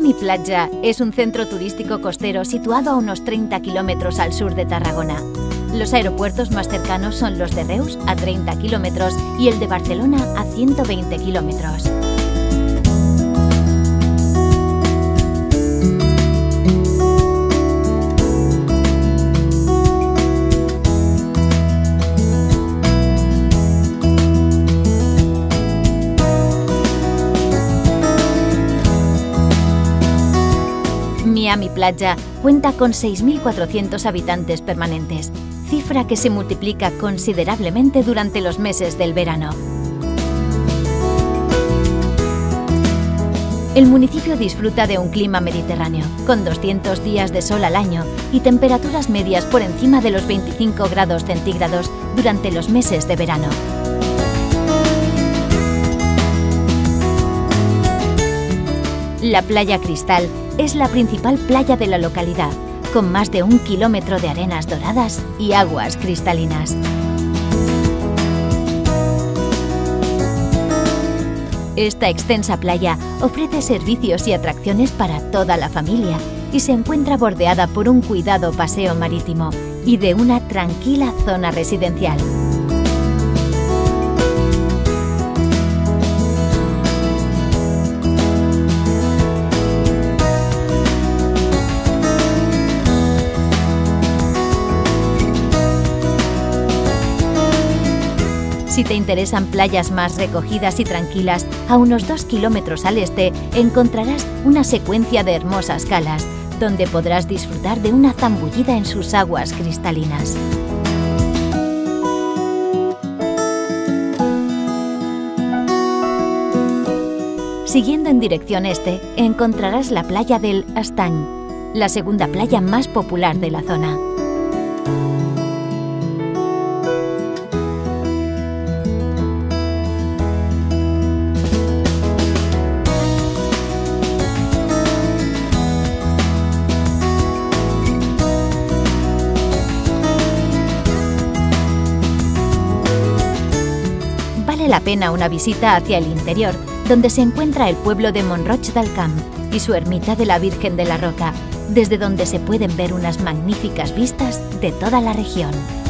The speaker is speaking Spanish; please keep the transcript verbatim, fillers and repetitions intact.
Miami Playa es un centro turístico costero situado a unos treinta kilómetros al sur de Tarragona. Los aeropuertos más cercanos son los de Reus, a treinta kilómetros, y el de Barcelona, a ciento veinte kilómetros. Miami Playa cuenta con seis mil cuatrocientos habitantes permanentes, cifra que se multiplica considerablemente durante los meses del verano. El municipio disfruta de un clima mediterráneo, con doscientos días de sol al año y temperaturas medias por encima de los veinticinco grados centígrados durante los meses de verano. La Playa Cristal es la principal playa de la localidad, con más de un kilómetro de arenas doradas y aguas cristalinas. Esta extensa playa ofrece servicios y atracciones para toda la familia y se encuentra bordeada por un cuidado paseo marítimo y de una tranquila zona residencial. Si te interesan playas más recogidas y tranquilas, a unos dos kilómetros al este encontrarás una secuencia de hermosas calas, donde podrás disfrutar de una zambullida en sus aguas cristalinas. Siguiendo en dirección este, encontrarás la playa del Astán, la segunda playa más popular de la zona. Vale la pena una visita hacia el interior, donde se encuentra el pueblo de Mont-roig del Camp y su ermita de la Virgen de la Roca, desde donde se pueden ver unas magníficas vistas de toda la región.